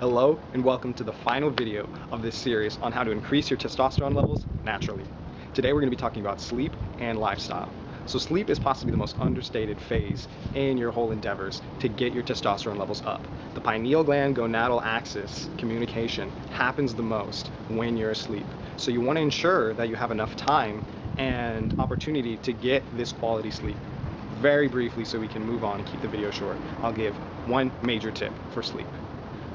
Hello and welcome to the final video of this series on how to increase your testosterone levels naturally. Today we're going to be talking about sleep and lifestyle. So sleep is possibly the most understated phase in your whole endeavors to get your testosterone levels up. The pineal gland gonadal axis communication happens the most when you're asleep. So you want to ensure that you have enough time and opportunity to get this quality sleep. Very briefly so we can move on and keep the video short, I'll give one major tip for sleep.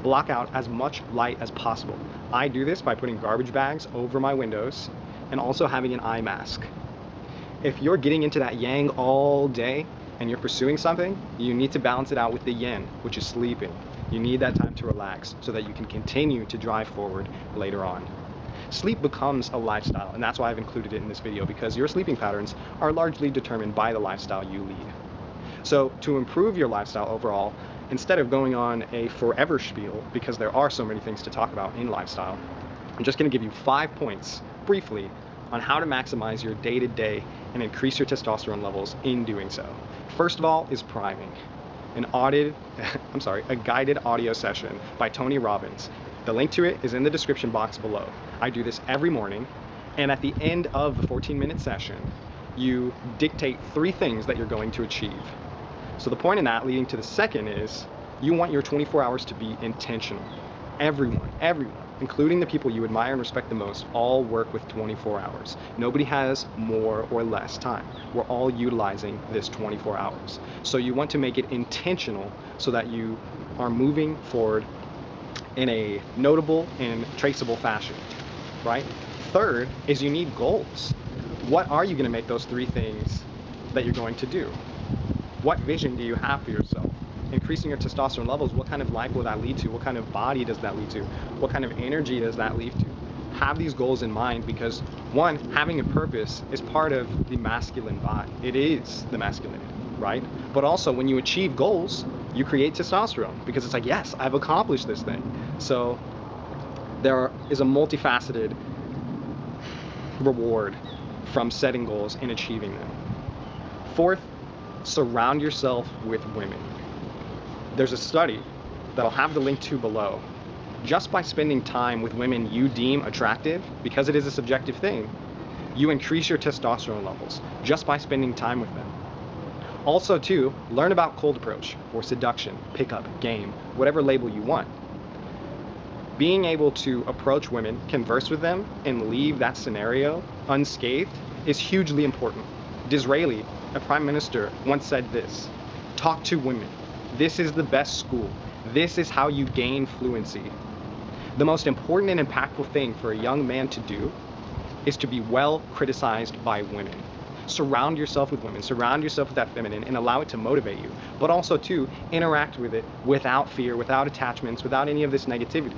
Block out as much light as possible. I do this by putting garbage bags over my windows and also having an eye mask. If you're getting into that yang all day and you're pursuing something, you need to balance it out with the yin, which is sleeping. You need that time to relax so that you can continue to drive forward later on. Sleep becomes a lifestyle, and that's why I've included it in this video, because your sleeping patterns are largely determined by the lifestyle you lead. So to improve your lifestyle overall, instead of going on a forever spiel, because there are so many things to talk about in lifestyle, I'm just going to give you 5 points briefly on how to maximize your day-to-day and increase your testosterone levels in doing so. First of all is priming. A guided audio session by Tony Robbins. The link to it is in the description box below. I do this every morning, and at the end of the 14-minute session, you dictate 3 things that you're going to achieve. So the point in that, leading to the second, is you want your 24 hours to be intentional. Everyone, including the people you admire and respect the most, all work with 24 hours. Nobody has more or less time. We're all utilizing this 24 hours. So you want to make it intentional so that you are moving forward in a notable and traceable fashion, right? Third is you need goals. What are you going to make those 3 things that you're going to do? What vision do you have for yourself? Increasing your testosterone levels, what kind of life will that lead to? What kind of body does that lead to? What kind of energy does that lead to? Have these goals in mind, because one, having a purpose is part of the masculine body. It is the masculinity, right? But also when you achieve goals, you create testosterone, because it's like, yes, I've accomplished this thing. So there is a multifaceted reward from setting goals and achieving them. Fourth, surround yourself with women. There's a study that I'll have the link to below. Just by spending time with women you deem attractive, because it is a subjective thing, you increase your testosterone levels just by spending time with them. Also too, learn about cold approach or seduction, pickup, game, whatever label you want. Being able to approach women, converse with them, and leave that scenario unscathed is hugely important. Disraeli, a prime minister, once said this: talk to women. This is the best school. This is how you gain fluency. The most important and impactful thing for a young man to do is to be well criticized by women. Surround yourself with women, surround yourself with that feminine, and allow it to motivate you, but also to interact with it without fear, without attachments, without any of this negativity.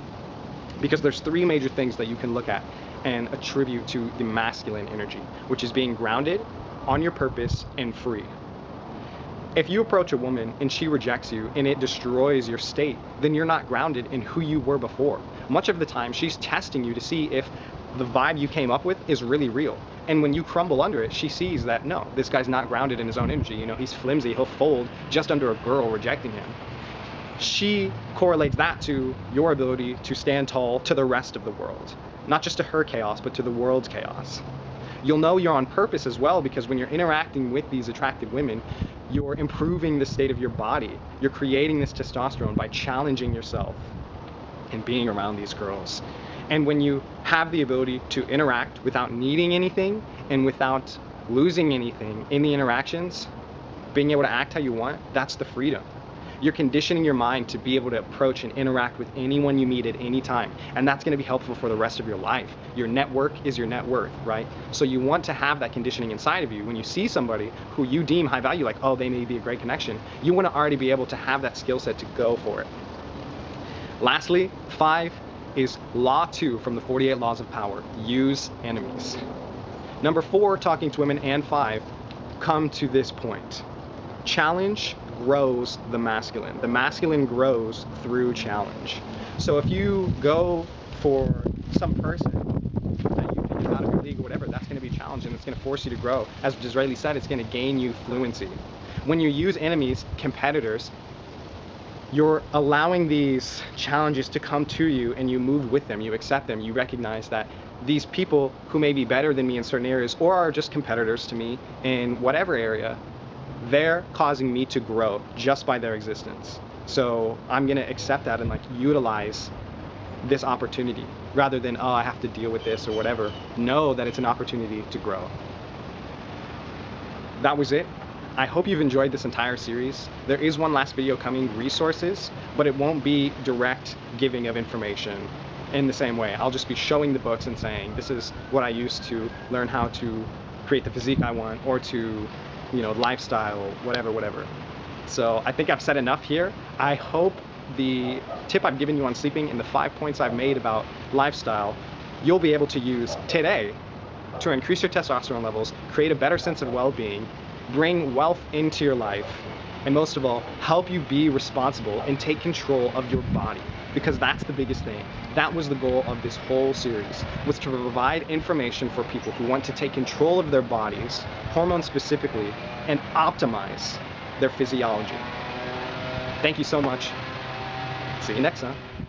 Because there's 3 major things that you can look at and attribute to the masculine energy, which is being grounded, on your purpose, and free. If you approach a woman and she rejects you and it destroys your state, then you're not grounded in who you were before. Much of the time, she's testing you to see if the vibe you came up with is really real. And when you crumble under it, she sees that, no, this guy's not grounded in his own energy. You know, he's flimsy, he'll fold just under a girl rejecting him. She correlates that to your ability to stand tall to the rest of the world, not just to her chaos, but to the world's chaos. You'll know you're on purpose as well, because when you're interacting with these attractive women, you're improving the state of your body. You're creating this testosterone by challenging yourself and being around these girls. And when you have the ability to interact without needing anything and without losing anything in the interactions, being able to act how you want, that's the freedom. You're conditioning your mind to be able to approach and interact with anyone you meet at any time. And that's going to be helpful for the rest of your life. Your network is your net worth, right? So you want to have that conditioning inside of you. When you see somebody who you deem high value, like, oh, they may be a great connection, you want to already be able to have that skill set to go for it. Lastly, 5 is Law 2 from the 48 Laws of Power. Use enemies. Number 4, talking to women, and 5, come to this point. Challenge grows the masculine. The masculine grows through challenge. So if you go for some person that you think is out of your league or whatever, that's going to be challenging. It's going to force you to grow. As Disraeli said, it's going to gain you fluency. When you use enemies, competitors, you're allowing these challenges to come to you and you move with them, you accept them, you recognize that these people who may be better than me in certain areas or are just competitors to me in whatever area, they're causing me to grow just by their existence. So I'm gonna accept that and like utilize this opportunity rather than, oh, I have to deal with this or whatever. Know that it's an opportunity to grow. That was it. I hope you've enjoyed this entire series. There is one last video coming, resources, but it won't be direct giving of information in the same way. I'll just be showing the books and saying, this is what I used to learn how to create the physique I want or to, you know, lifestyle, whatever, whatever. So I think I've said enough here. I hope the tip I've given you on sleeping and the 5 points I've made about lifestyle, you'll be able to use today to increase your testosterone levels, create a better sense of well-being, bring wealth into your life, and most of all, help you be responsible and take control of your body, because that's the biggest thing. That was the goal of this whole series, was to provide information for people who want to take control of their bodies, hormones specifically, and optimize their physiology. Thank you so much. See you next time.